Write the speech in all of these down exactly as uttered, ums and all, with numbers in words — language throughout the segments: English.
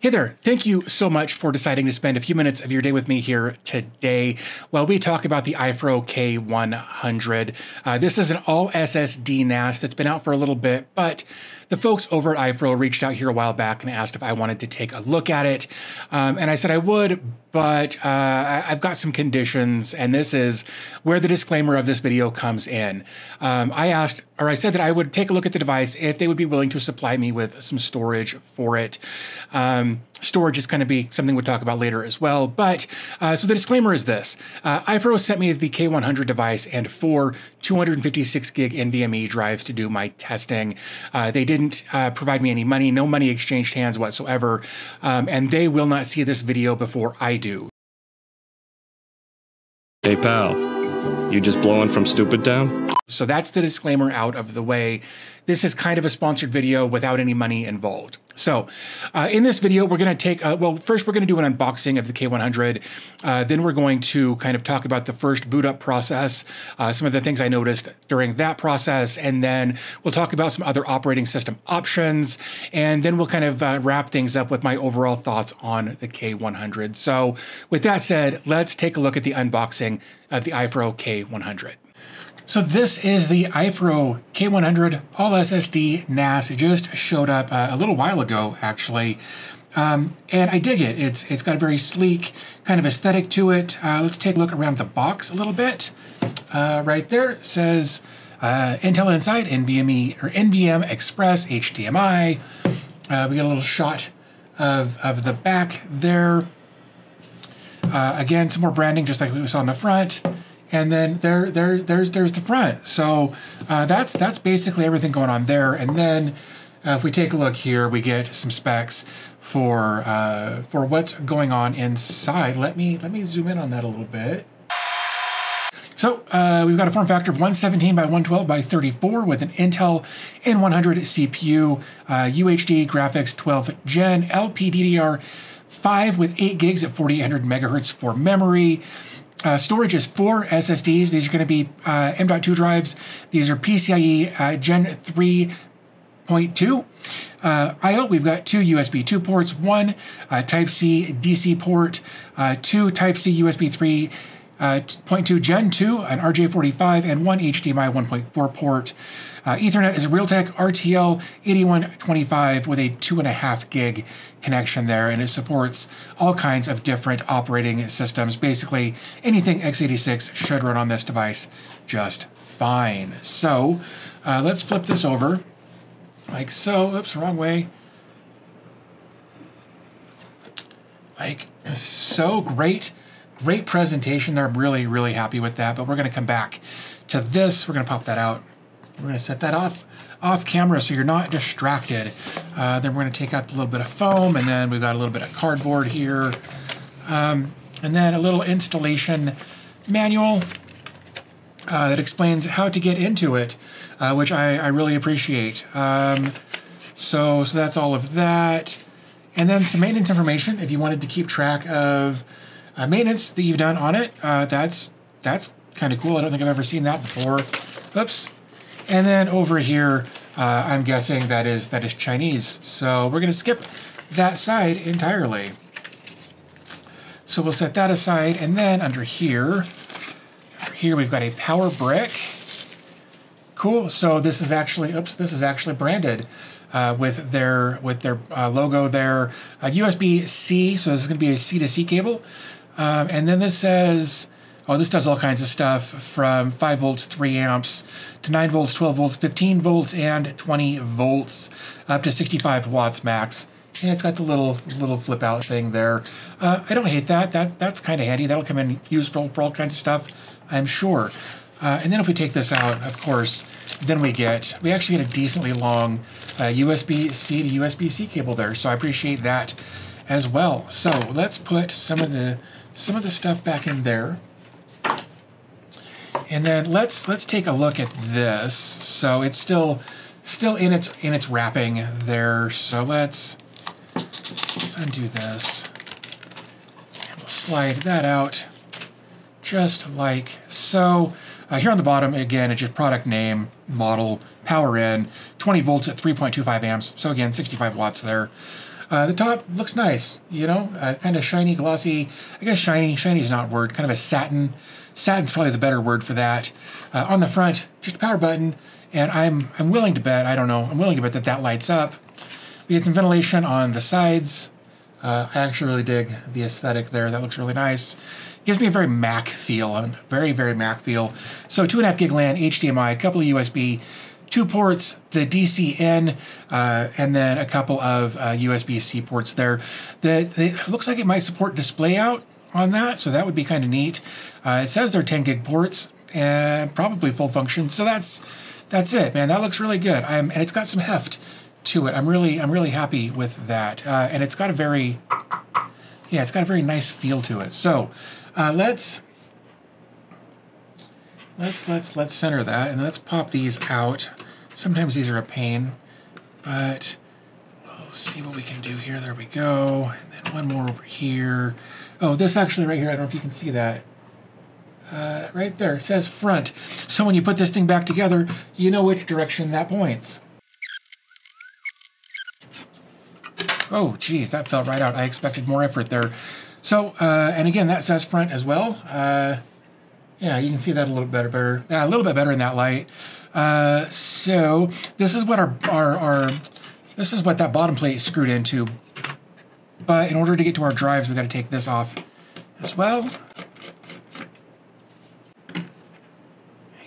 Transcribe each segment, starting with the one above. Hey there, thank you so much for deciding to spend a few minutes of your day with me here today while we talk about the Aiffro K one hundred. Uh, this is an all S S D N A S that's been out for a little bit, but the folks over at Aiffro reached out here a while back and asked if I wanted to take a look at it. Um, and I said I would, but uh, I, I've got some conditions, and this is where the disclaimer of this video comes in. Um, I asked, or I said that I would take a look at the device if they would be willing to supply me with some storage for it. Um, Storage is going to be something we'll talk about later as well. But uh, so the disclaimer is this. Uh, Aiffro sent me the K one hundred device and four two fifty-six gig NVMe drives to do my testing. Uh, they didn't uh, provide me any money, no money exchanged hands whatsoever. Um, and they will not see this video before I do. Hey, pal, you just blowing from stupid town? So that's the disclaimer out of the way. This is kind of a sponsored video without any money involved. So uh, in this video, we're going to take, uh, well, first we're going to do an unboxing of the K one hundred. Uh, then we're going to kind of talk about the first boot up process, uh, some of the things I noticed during that process. And then we'll talk about some other operating system options. And then we'll kind of uh, wrap things up with my overall thoughts on the K one hundred. So with that said, let's take a look at the unboxing of the Aiffro K one hundred. So this is the Aiffro K one hundred all S S D N A S. It just showed up uh, a little while ago, actually. Um, and I dig it. It's It's got a very sleek kind of aesthetic to it. Uh, let's take a look around the box a little bit. Uh, right there it says uh, Intel Inside, NVMe, or N V M Express, H D M I. Uh, we got a little shot of, of the back there. Uh, again, some more branding just like we saw on the front. And then there, there, there's, there's the front. So uh, that's that's basically everything going on there. And then uh, if we take a look here, we get some specs for uh, for what's going on inside. Let me let me zoom in on that a little bit. So uh, we've got a form factor of one seventeen by one twelve by thirty-four with an Intel N one hundred C P U, uh, U H D graphics twelfth gen, L P D D R five with eight gigs at forty-eight hundred megahertz for memory. Uh, storage is four S S Ds. These are going to be uh, M dot two drives. These are PCIe uh, Gen three point two. Uh, I O, we've got two U S B two ports, one uh, Type-C D C port, uh, two Type-C U S B three point two uh, Gen two, an R J forty-five, and one H D M I one point four port. Uh, Ethernet is a Realtek R T L eighty-one twenty-five with a two and a half gig connection there, and it supports all kinds of different operating systems. Basically, anything x eighty-six should run on this device just fine. So uh, let's flip this over, like so. Oops, wrong way. Like so, great, great presentation there. I'm really, really happy with that. But we're going to come back to this. We're going to pop that out. We're going to set that off off camera so you're not distracted. Uh, then we're going to take out the little bit of foam, and then we've got a little bit of cardboard here. Um, and then a little installation manual uh, that explains how to get into it, uh, which I, I really appreciate. Um, so, so that's all of that. And then some maintenance information if you wanted to keep track of uh, maintenance that you've done on it. Uh, that's that's kind of cool. I don't think I've ever seen that before. Oops. And then over here, uh, I'm guessing that is that is Chinese. So we're gonna skip that side entirely. So we'll set that aside. And then under here, under here we've got a power brick. Cool, so this is actually, oops, this is actually branded uh, with their, with their uh, logo there. Uh, U S B C, so this is gonna be a C to C cable. Um, and then this says, oh, this does all kinds of stuff from five volts, three amps, to nine volts, twelve volts, fifteen volts, and twenty volts, up to sixty-five watts max. And it's got the little little flip out thing there. Uh, I don't hate that. That that's kind of handy. That'll come in useful for all kinds of stuff, I'm sure. Uh, and then if we take this out, of course, then we get, we actually get a decently long uh, U S B C to U S B C cable there. So I appreciate that as well. So let's put some of the some of the stuff back in there. And then let's let's take a look at this. So it's still still in its in its wrapping there. So let's let's undo this. And we'll slide that out just like so. Uh, here on the bottom again, it's just product name, model, power in, twenty volts at three point two five amps. So again, sixty-five watts there. Uh, the top looks nice, you know, uh, kind of shiny, glossy. I guess shiny, shiny is not a word, kind of a satin. Satin's probably the better word for that. Uh, on the front, just a power button, and I'm I'm willing to bet, I don't know, I'm willing to bet that that lights up. We get some ventilation on the sides. Uh, I actually really dig the aesthetic there. That looks really nice. Gives me a very Mac feel, very, very Mac feel. So two and a half gig LAN, H D M I, a couple of U S B, two ports, the D C N, uh, and then a couple of uh, U S B C ports there. The, it looks like it might support display out on that, so that would be kind of neat. Uh, it says they're ten gig ports and probably full function. So that's that's it, man. That looks really good. I'm, and it's got some heft to it. I'm really I'm really happy with that, uh, and it's got a very yeah, it's got a very nice feel to it. So. Uh, let's let's let's let's center that, and let's pop these out. Sometimes these are a pain, but we'll see what we can do here. There we go. And then one more over here. Oh, this actually right here. I don't know if you can see that. Uh, right there, it says front. So when you put this thing back together, you know which direction that points. Oh, geez, that fell right out. I expected more effort there. So, uh, and again, that says front as well. Uh, yeah, you can see that a little better, better yeah, a little bit better in that light. Uh, so this is what our, our, our, this is what that bottom plate is screwed into. But in order to get to our drives, we've got to take this off as well.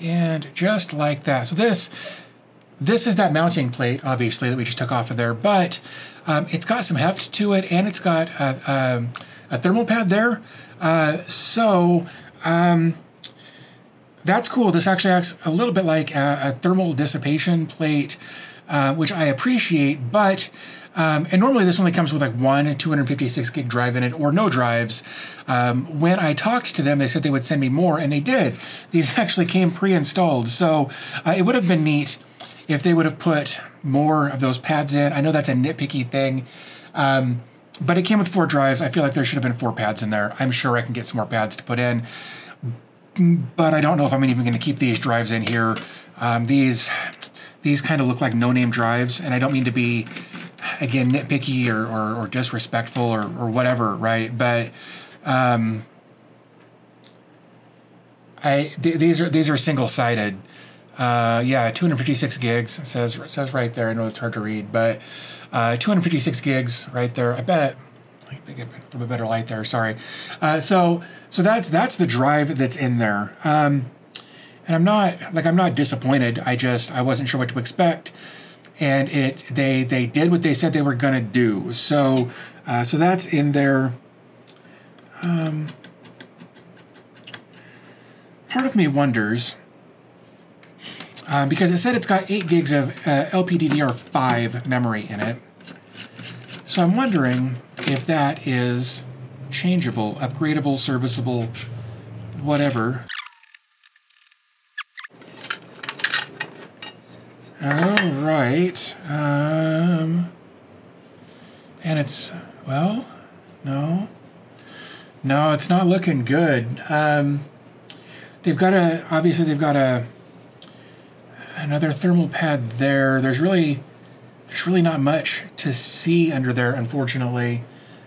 And just like that. So this, this is that mounting plate, obviously, that we just took off of there, but um, it's got some heft to it, and it's got uh, um, a thermal pad there. Uh, so um, that's cool. This actually acts a little bit like a, a thermal dissipation plate, uh, which I appreciate, but Um, and normally this only comes with like one two fifty-six gig drive in it, or no drives. Um, when I talked to them, they said they would send me more, and they did. These actually came pre-installed. So uh, it would have been neat if they would have put more of those pads in. I know that's a nitpicky thing, um, but it came with four drives. I feel like there should have been four pads in there. I'm sure I can get some more pads to put in, but I don't know if I'm even going to keep these drives in here. Um, these these kind of look like no-name drives, and I don't mean to be, again, nitpicky or, or, or disrespectful or, or whatever, right? But um, I th these are these are single-sided. Uh, yeah, two fifty-six gigs, it says, it says right there. I know it's hard to read, but uh, two fifty-six gigs right there. I bet I can get a little bit better light there, sorry. Uh, so so that's that's the drive that's in there. Um, and I'm not, like, I'm not disappointed. I just, I wasn't sure what to expect. And it, they they did what they said they were gonna do. So uh, so that's in there. Um, part of me wonders, um, because it said it's got eight gigs of uh, L P D D R five memory in it. So I'm wondering if that is changeable, upgradable, serviceable, whatever. All right, um, and it's, well, no, no, it's not looking good. Um, they've got a, obviously they've got a, another thermal pad there. There's really, there's really not much to see under there, unfortunately.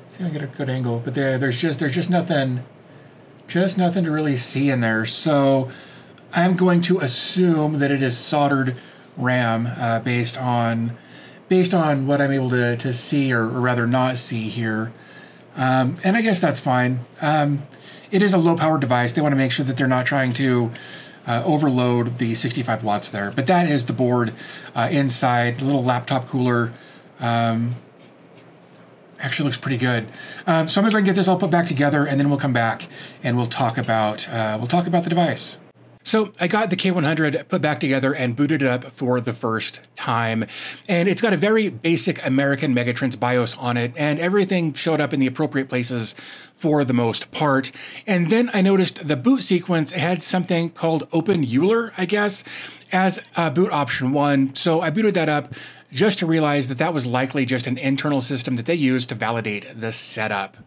Let's see if I get a good angle, but there, there's just, there's just nothing, just nothing to really see in there. So I'm going to assume that it is soldered RAM, uh, based on based on what I'm able to, to see, or, or rather not see here. Um, and I guess that's fine. Um, it is a low power device. They want to make sure that they're not trying to uh, overload the sixty-five watts there. But that is the board uh, inside, little laptop cooler. Um, actually looks pretty good. Um, so I'm gonna go and get this all put back together, and then we'll come back and we'll talk about uh, we'll talk about the device. So I got the K one hundred put back together and booted it up for the first time. And it's got a very basic American Megatrends BIOS on it, and everything showed up in the appropriate places for the most part. And then I noticed the boot sequence had something called OpenEuler, I guess, as a boot option one. So I booted that up just to realize that that was likely just an internal system that they used to validate the setup.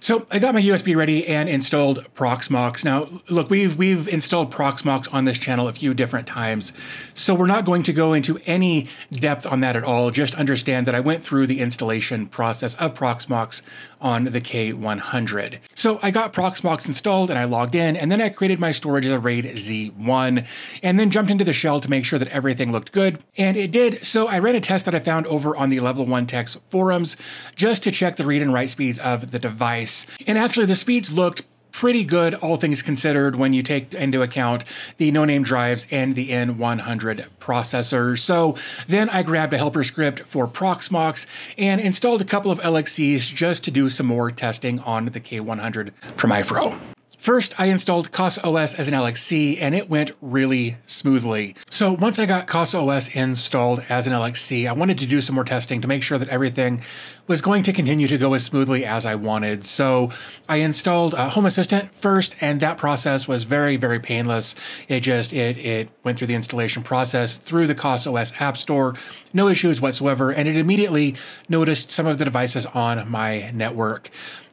So I got my U S B ready and installed Proxmox. Now, look, we've we've installed Proxmox on this channel a few different times, so we're not going to go into any depth on that at all. Just understand that I went through the installation process of Proxmox on the K one hundred. So I got Proxmox installed and I logged in, and then I created my storage as a RAID Z one, and then jumped into the shell to make sure that everything looked good, and it did. So I ran a test that I found over on the Level one Tech's forums just to check the read and write speeds of the device. And actually the speeds looked pretty good, all things considered, when you take into account the no-name drives and the N one hundred processor. So then I grabbed a helper script for Proxmox and installed a couple of L X Cs just to do some more testing on the K one hundred from Aiffro. First, I installed CasaOS as an L X C, and it went really smoothly. So once I got CasaOS installed as an L X C, I wanted to do some more testing to make sure that everything was going to continue to go as smoothly as I wanted. So I installed uh, Home Assistant first, and that process was very, very painless. It just, it, it went through the installation process through the CasaOS App Store, no issues whatsoever, and it immediately noticed some of the devices on my network.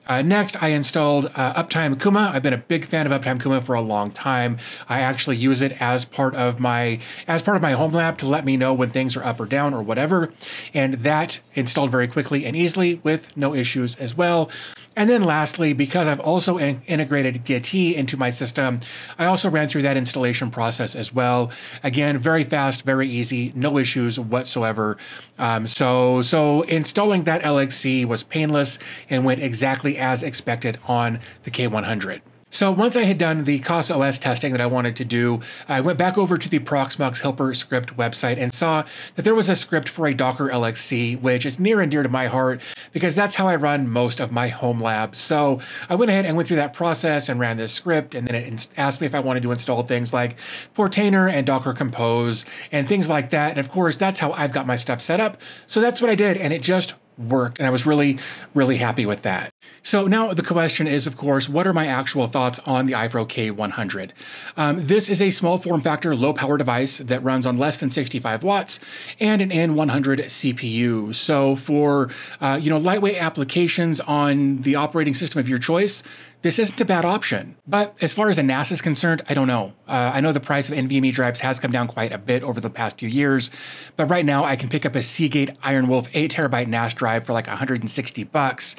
Uh, next, I installed uh, Uptime Kuma. I've been a big fan of Uptime Kuma for a long time. I actually use it as part of my as part of my home lab to let me know when things are up or down or whatever. And that installed very quickly and easily with no issues as well. And then lastly, because I've also in integrated Getty into my system, I also ran through that installation process as well. Again, very fast, very easy, no issues whatsoever. Um, so, so installing that L X C was painless and went exactly as expected on the K one hundred. So once I had done the CasaOS testing that I wanted to do, I went back over to the Proxmox helper script website and saw that there was a script for a Docker L X C, which is near and dear to my heart because that's how I run most of my home lab. So I went ahead and went through that process and ran this script, and then it asked me if I wanted to install things like Portainer and Docker Compose and things like that. And of course, that's how I've got my stuff set up. So that's what I did, and it just worked, and I was really, really happy with that. So now the question is, of course, what are my actual thoughts on the Aiffro K one hundred? Um, this is a small form factor, low power device that runs on less than sixty-five watts and an N one hundred C P U. So for uh, you know, lightweight applications on the operating system of your choice, this isn't a bad option. But as far as a N A S is concerned, I don't know. Uh, I know the price of NVMe drives has come down quite a bit over the past few years, but right now I can pick up a Seagate IronWolf eight terabyte N A S drive for like one hundred sixty bucks.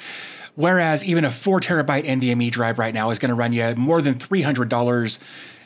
Whereas even a four terabyte NVMe drive right now is gonna run you more than three hundred dollars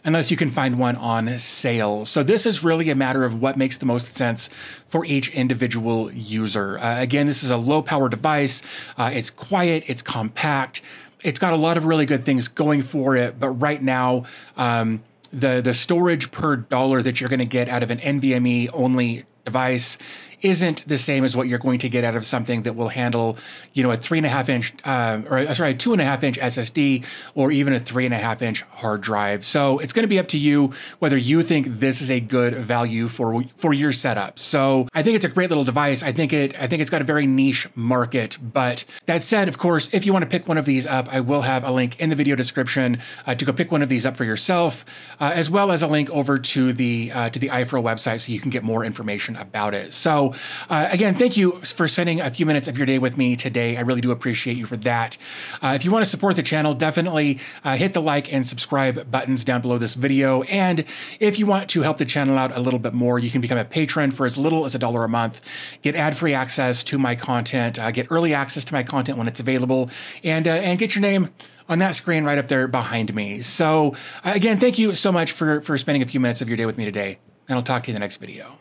unless you can find one on sale. So this is really a matter of what makes the most sense for each individual user. Uh, again, this is a low power device. Uh, it's quiet, it's compact. It's got a lot of really good things going for it, but right now, um, the, the storage per dollar that you're gonna get out of an NVMe only device isn't the same as what you're going to get out of something that will handle, you know, a three and a half inch, uh, or sorry, a two and a half inch S S D, or even a three and a half inch hard drive. So it's going to be up to you whether you think this is a good value for for your setup. So I think it's a great little device. I think it, I think it's got a very niche market. But that said, of course, if you want to pick one of these up, I will have a link in the video description uh, to go pick one of these up for yourself, uh, as well as a link over to the uh, to the Aiffro website so you can get more information about it. So Uh, again, thank you for spending a few minutes of your day with me today. I really do appreciate you for that. Uh, if you want to support the channel, definitely uh, hit the like and subscribe buttons down below this video. And if you want to help the channel out a little bit more, you can become a patron for as little as a dollar a month, get ad-free access to my content, uh, get early access to my content when it's available, and, uh, and get your name on that screen right up there behind me. So uh, again, thank you so much for, for spending a few minutes of your day with me today, and I'll talk to you in the next video.